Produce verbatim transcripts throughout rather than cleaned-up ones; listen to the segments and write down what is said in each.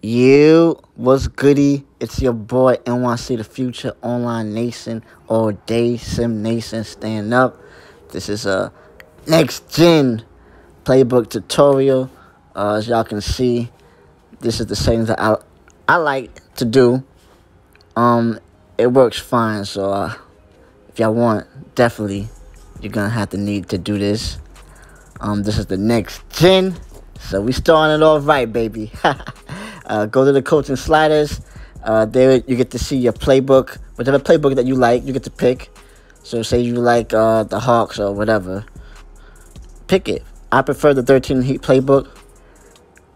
You, what's goody? It's your boy N Y C the Future Online Nation all day, Sim Nation, stand up. This is a next gen playbook tutorial. Uh, as y'all can see, this is the same that I I like to do. Um, it works fine. So uh, if y'all want, definitely you're gonna have to need to do this. Um, this is the next gen, so we starting it off right, baby. Uh, go to the coaching sliders. Uh, there you get to see your playbook. Whatever playbook that you like, you get to pick. So say you like uh, the Hawks or whatever. Pick it. I prefer the thirteen Heat playbook.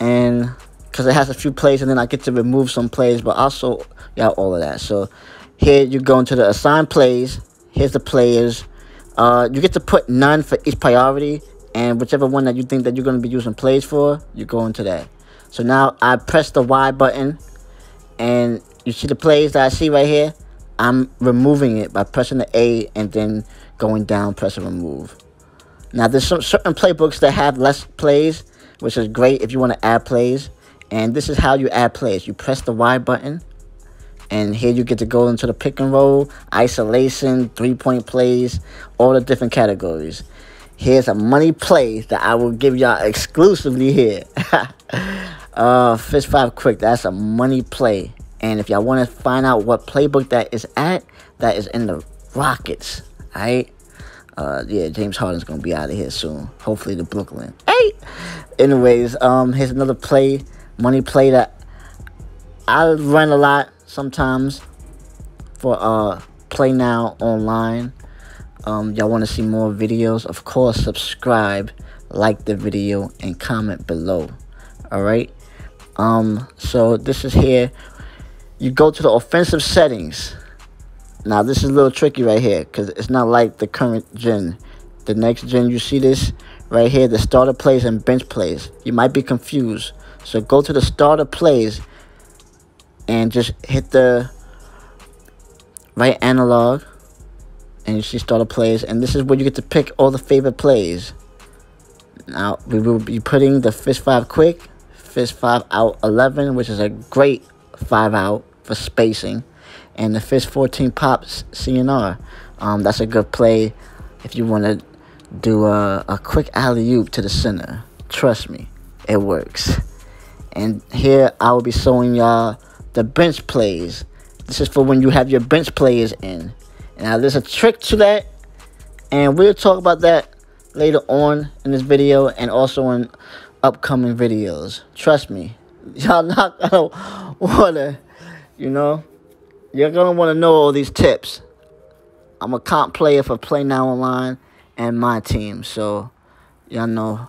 And because it has a few plays and then I get to remove some plays. But also, yeah, all of that. So here you go into the assigned plays. Here's the players. Uh, you get to put none for each priority. And whichever one that you think that you're going to be using plays for, you go into that. So now I press the Y button and you see the plays that I see right here. I'm removing it by pressing the A and then going down, pressing remove. Now there's some certain playbooks that have less plays, which is great if you want to add plays. And this is how you add plays. You press the Y button and here you get to go into the pick and roll, isolation, three-point plays, all the different categories. Here's a money play that I will give y'all exclusively here. Uh, Fist Five Quick, that's a money play. And if y'all want to find out what playbook that is at, that is in the Rockets. Alright? Uh, yeah, James Harden's going to be out of here soon. Hopefully to Brooklyn. Hey! Anyways, um, here's another play. Money play that I run a lot sometimes for uh, Play Now Online. Um, y'all want to see more videos? Of course, subscribe, like the video, and comment below. Alright? Um, so this is here. You go to the offensive settings. Now this is a little tricky right here because it's not like the current gen. The next gen, you see this right here, the starter plays and bench plays. You might be confused. So go to the starter plays and just hit the right analog and you see starter plays, and this is where you get to pick all the favorite plays. Now we will be putting the Fist Five Quick, Fist Five Out eleven, which is a great five out for spacing, and the Fist fourteen Pops C N R. Um, that's a good play if you want to do a, a quick alley-oop to the center. Trust me, it works. And here I will be showing y'all the bench plays. This is for when you have your bench players in. Now there's a trick to that, and we'll talk about that later on in this video and also in upcoming videos. Trust me, y'all not gonna wanna, you know, you're gonna wanna know all these tips. I'm a comp player for Play Now Online and my team, so y'all know.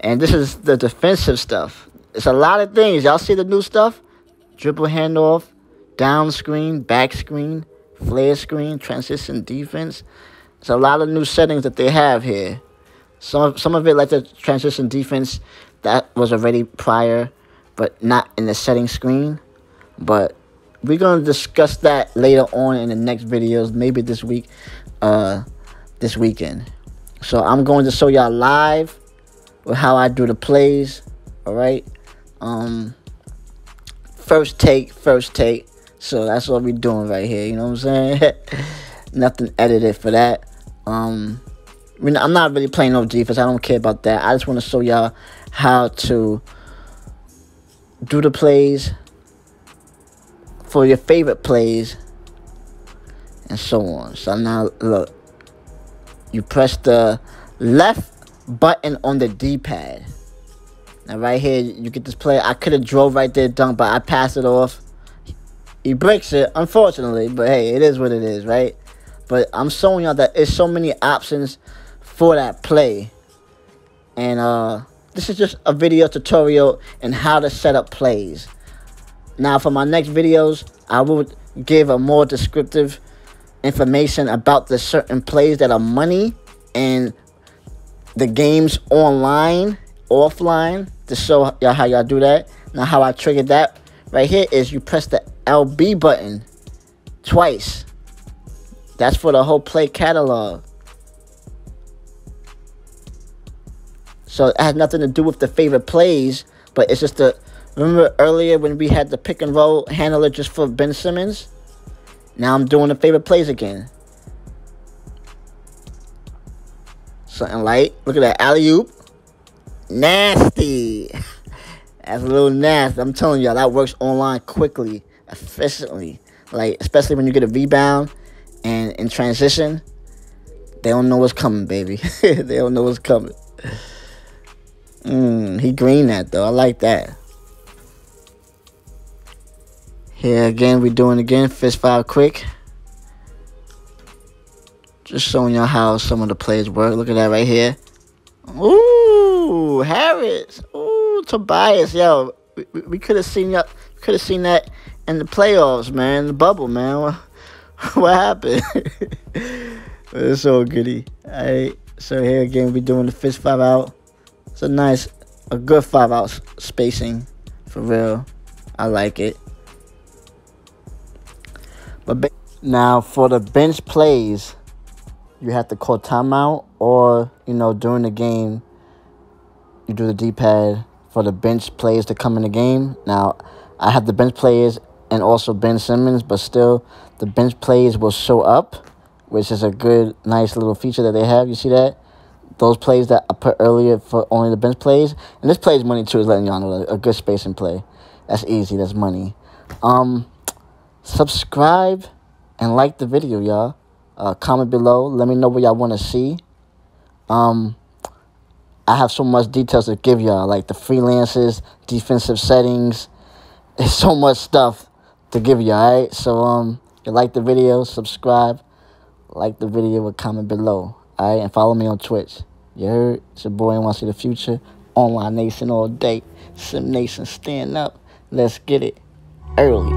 And this is the defensive stuff. It's a lot of things. Y'all see the new stuff? Dribble handoff, down screen, back screen, flare screen, transition defense. It's a lot of new settings that they have here. Some of, some of it, like the transition defense, that was already prior, but not in the setting screen. But we're going to discuss that later on in the next videos, maybe this week, uh, this weekend. So I'm going to show y'all live with how I do the plays, all right? Um, first take, first take. So that's what we're doing right here, you know what I'm saying? Nothing edited for that. Um, I mean, I'm not really playing no defense. I don't care about that. I just want to show y'all how to do the plays for your favorite plays and so on. So now, look. You press the left button on the D pad. Now, right here, you get this play. I could have drove right there, dunked, but I passed it off. He breaks it, unfortunately, but hey, it is what it is, right? But I'm showing y'all that there's so many options for that play. And uh, this is just a video tutorial on how to set up plays. Now for my next videos, I will give a more descriptive information about the certain plays that are money and the games online, offline, to show y'all how y'all do that. Now how I triggered that right here is you press the L B button twice. That's for the whole play catalog. So it has nothing to do with the favorite plays, but it's just the Remember earlier when we had the pick and roll handler just for Ben Simmons? Now I'm doing the favorite plays again. Something light. Look at that alley-oop. Nasty. That's a little nasty. I'm telling y'all, that works online quickly, efficiently. Like, especially when you get a rebound and in transition, they don't know what's coming, baby. They don't know what's coming. Mm, he greened that, though. I like that. Here again, we're doing again. Fist five quick. Just showing y'all how some of the plays work. Look at that right here. Ooh, Harris. Ooh, Tobias. Yo, we, we, we could have seen y'all. Could have seen that in the playoffs, man. In the bubble, man. What, what happened? But it's all goody. All right. So here again, we're doing the fist five out. It's a nice, a good five out spacing, for real. I like it. But now for the bench plays, you have to call timeout, or, you know, during the game, you do the D-pad for the bench players to come in the game. Now, I have the bench players and also Ben Simmons, but still, the bench players will show up, which is a good, nice little feature that they have. You see that? Those plays that I put earlier for only the bench plays. And this plays money, too, is letting y'all know a good space and play. That's easy. That's money. Um, subscribe and like the video, y'all. Uh, comment below. Let me know what y'all want to see. Um, I have so much details to give y'all, like the freelances, defensive settings. There's so much stuff to give y'all, all right? So, um, if you like the video, subscribe, like the video, and comment below, all right? And follow me on Twitch. You heard? It's your boy, N Y C Da Future. Online Nation all day. Sim Nation, stand up. Let's get it early.